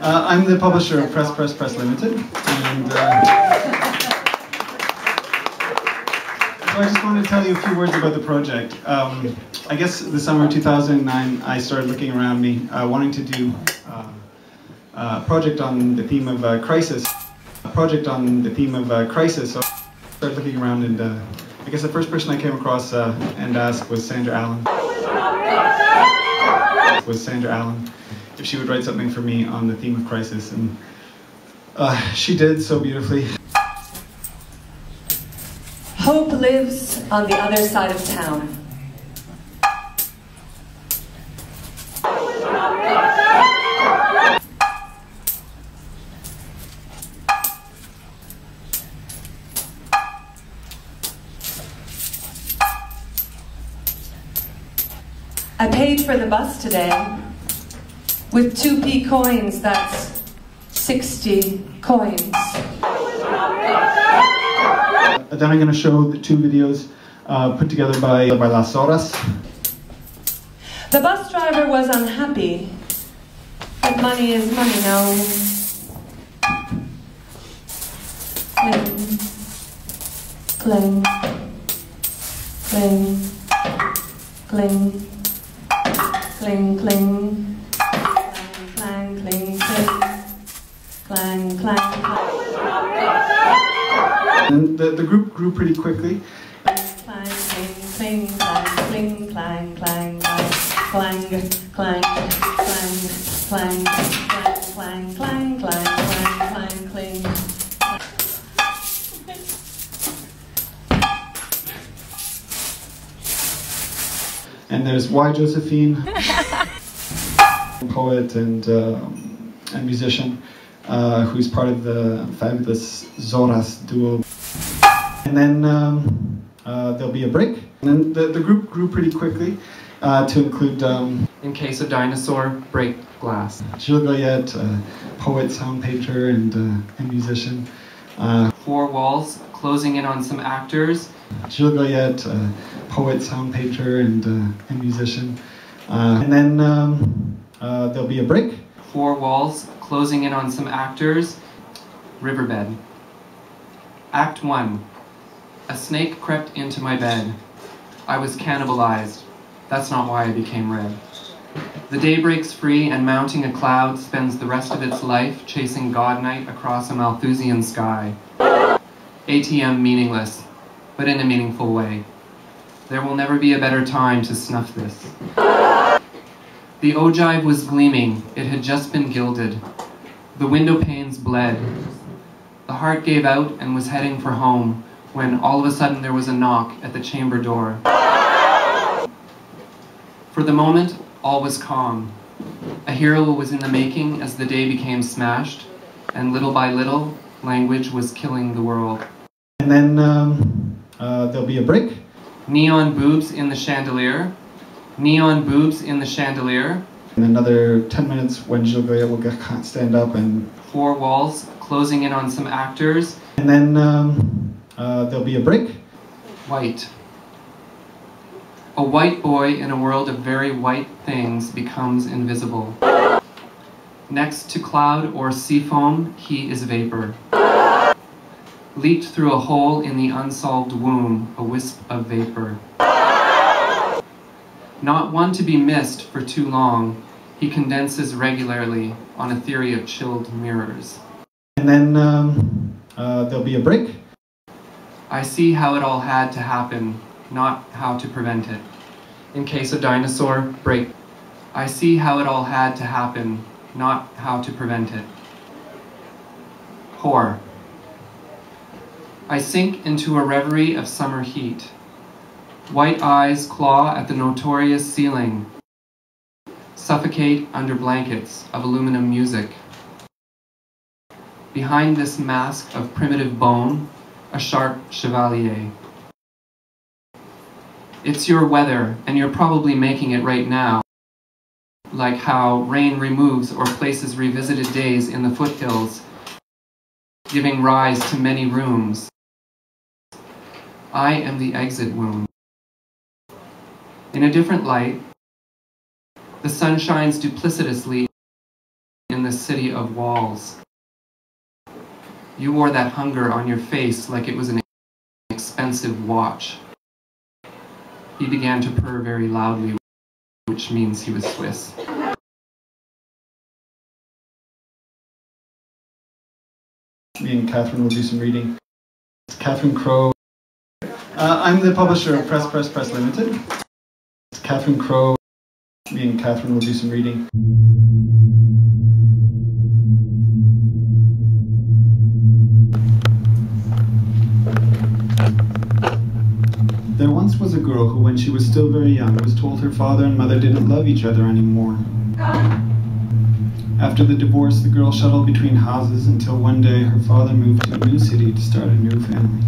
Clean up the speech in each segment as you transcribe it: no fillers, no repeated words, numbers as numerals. I'm the publisher of Press Press Press Limited, and so I just wanted to tell you a few words about the project. I guess the summer of 2009 I started looking around me, wanting to do a project on the theme of crisis. A project on the theme of crisis, so I started looking around, and I guess the first person I came across and asked was Sandra Alland. If she would write something for me on the theme of crisis, and she did so beautifully. Hope lives on the other side of town. I paid for the bus today with 2p coins, that's 60 coins. Then I'm going to show the two videos put together by Las Horas. The bus driver was unhappy, but money is money now. Cling, cling, cling, cling, cling. Clang, clang, clang. And the group grew pretty quickly. Clang, clang, clang, clang, clang, clang, clang, clang, clang, clang, clang, clang, clang, clang, clang. And there's Y Josephine, poet and musician. Who's part of the fabulous Zoras duo. And then there'll be a break. And then the group grew pretty quickly to include... In case a dinosaur break glass. Gilles Goyette, poet, sound painter, and musician. Four walls, closing in on some actors. Gilles Goyette, poet, sound painter, and musician. And then there'll be a break. Four walls, closing in on some actors. Riverbed. Act 1. A snake crept into my bed. I was cannibalized. That's not why I became red. The day breaks free and mounting a cloud spends the rest of its life chasing Godnight across a Malthusian sky. ATM meaningless, but in a meaningful way. There will never be a better time to snuff this. The ogive was gleaming, it had just been gilded. The window panes bled. The heart gave out and was heading for home, when all of a sudden there was a knock at the chamber door. For the moment, all was calm. A hero was in the making as the day became smashed, and little by little, language was killing the world. And then there'll be a break. Neon boobs in the chandelier. Neon boobs in the chandelier. In another 10 minutes when Gilles Goyette will stand up and... Four walls, closing in on some actors. And then there'll be a break. White. A white boy in a world of very white things becomes invisible. Next to cloud or sea foam, he is vapor. Leaped through a hole in the unsolved womb, a wisp of vapor. Not one to be missed for too long, he condenses regularly on a theory of chilled mirrors. And then there'll be a break. I see how it all had to happen, not how to prevent it. In case a dinosaur break. I see how it all had to happen, not how to prevent it. Whore. I sink into a reverie of summer heat. White eyes claw at the notorious ceiling, suffocate under blankets of aluminum music. Behind this mask of primitive bone, a sharp chevalier. It's your weather, and you're probably making it right now, like how rain removes or places revisited days in the foothills, giving rise to many rooms. I am the exit wound. In a different light, the sun shines duplicitously in a city of walls. You wore that hunger on your face like it was an expensive watch. He began to purr very loudly, which means he was Swiss. Me and Catherine will do some reading. It's Catherine Crowe. I'm the publisher of Press Press Press Limited. It's Catherine Crowe. Me and Catherine will do some reading. There once was a girl who, when she was still very young, was told her father and mother didn't love each other anymore. After the divorce, the girl shuttled between houses until one day her father moved to a new city to start a new family.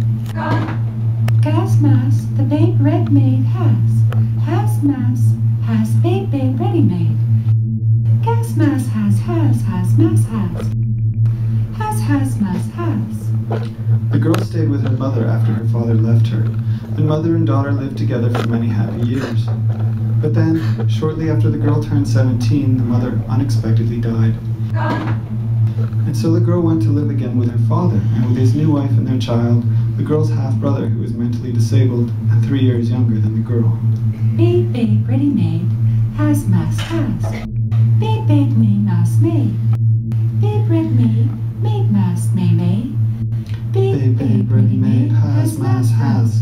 Gasmas, the babe red maid has babe ready made. Gasmas has has. Has mas has. The girl stayed with her mother after her father left her, and mother and daughter lived together for many happy years. But then, shortly after the girl turned 17, the mother unexpectedly died. And so the girl went to live again with her father, and with his new wife and their child, the girl's half-brother, who was mentally disabled and 3 years younger than the girl. Babe ready-made, has mas has. Babe may mas may. Babe red made mas may. Babe ready-made, has mas has.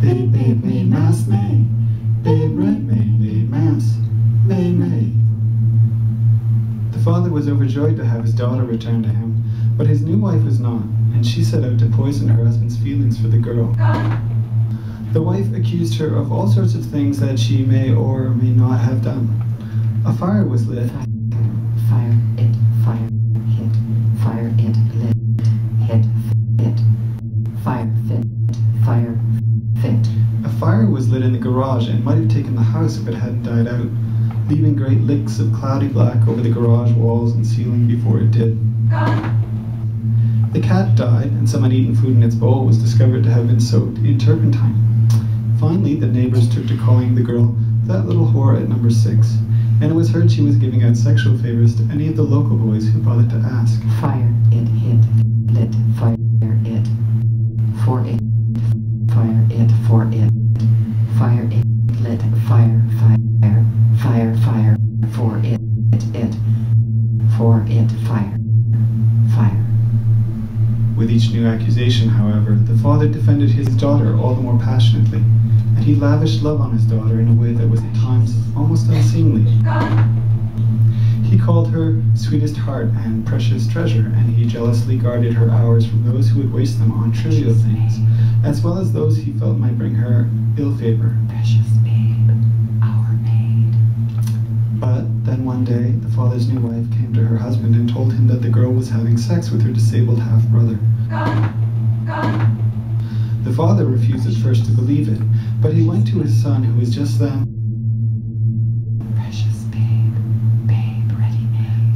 Babe may mas may. Babe red made mass, may. The father was overjoyed to have his daughter return to him, but his new wife was not, and she set out to poison her husband's feelings for the girl. The wife accused her of all sorts of things that she may or may not have done. A fire was lit. Fire hit, fire it lit, hit, fire fit. Fire was lit in the garage and might have taken the house if it hadn't died out, leaving great licks of cloudy black over the garage walls and ceiling before it did. The cat died, and some uneaten food in its bowl was discovered to have been soaked in turpentine. Finally, the neighbors took to calling the girl that little whore at number 6, and it was heard she was giving out sexual favors to any of the local boys who bothered to ask. Fire it hit, lit, fire it, for it, fire it, for it. Fire it, lit, fire, for it, for it, fire. With each new accusation, however, the father defended his daughter all the more passionately, and he lavished love on his daughter in a way that was at times almost unseemly. He called her sweetest heart and precious treasure, and he jealously guarded her hours from those who would waste them on trivial things, as well as those he felt might bring her ill favor. Precious babe, our maid. But then one day, the father's new wife came to her husband and told him that the girl was having sex with her disabled half-brother. The father refused at first to believe it, but he went to his son, who was just then.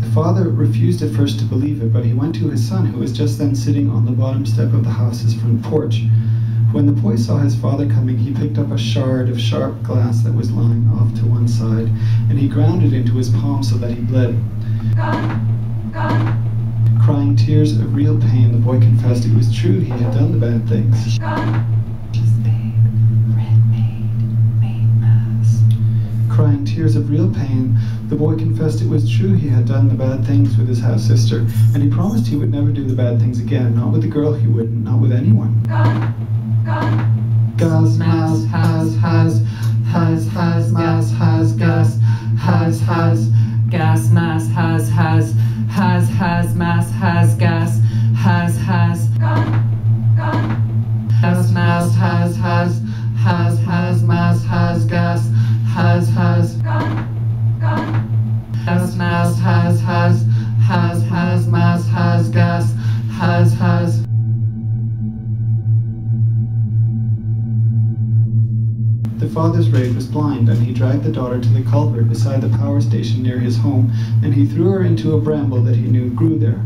The father refused at first to believe it, but he went to his son, who was just then sitting on the bottom step of the house's front porch. When the boy saw his father coming, he picked up a shard of sharp glass that was lying off to one side, and he ground it into his palm so that he bled. Crying tears of real pain, the boy confessed it was true he had done the bad things. Crying tears of real pain, the boy confessed it was true he had done the bad things with his half-sister, and he promised he would never do the bad things again, not with the girl he wouldn't, not with anyone. Gas, mas, has, mas, has, gas, has, gas, mas, has, mas, has, gas, has. Gas, mas, has, mas, has, gas, has. Has, mas, has, gas, has. The father's rage was blind, and he dragged the daughter to the culvert beside the power station near his home, and he threw her into a bramble that he knew grew there.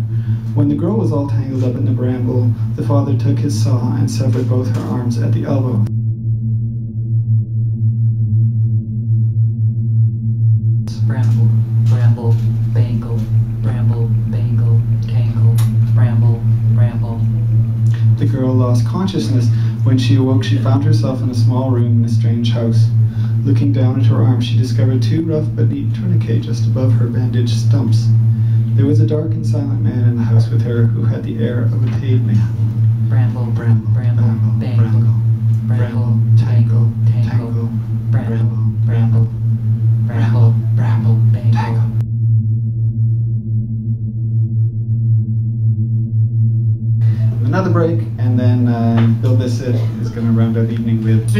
When the girl was all tangled up in the bramble, the father took his saw and severed both her arms at the elbow. bramble, bramble, bangle, bramble, bangle, tangle, bramble, bramble. The girl lost consciousness. When she awoke, she found herself in a small room in a strange house. Looking down at her arm, she discovered two rough but neat tourniquets just above her bandaged stumps. There was a dark and silent man in the house with her who had the air of a paid man. Bramble, bramble, bramble, bangle, bramble, tangle, tangle, bramble, bramble, bramble, bramble, bangle. Another break, and then Bill Bissett is going to round out the evening with...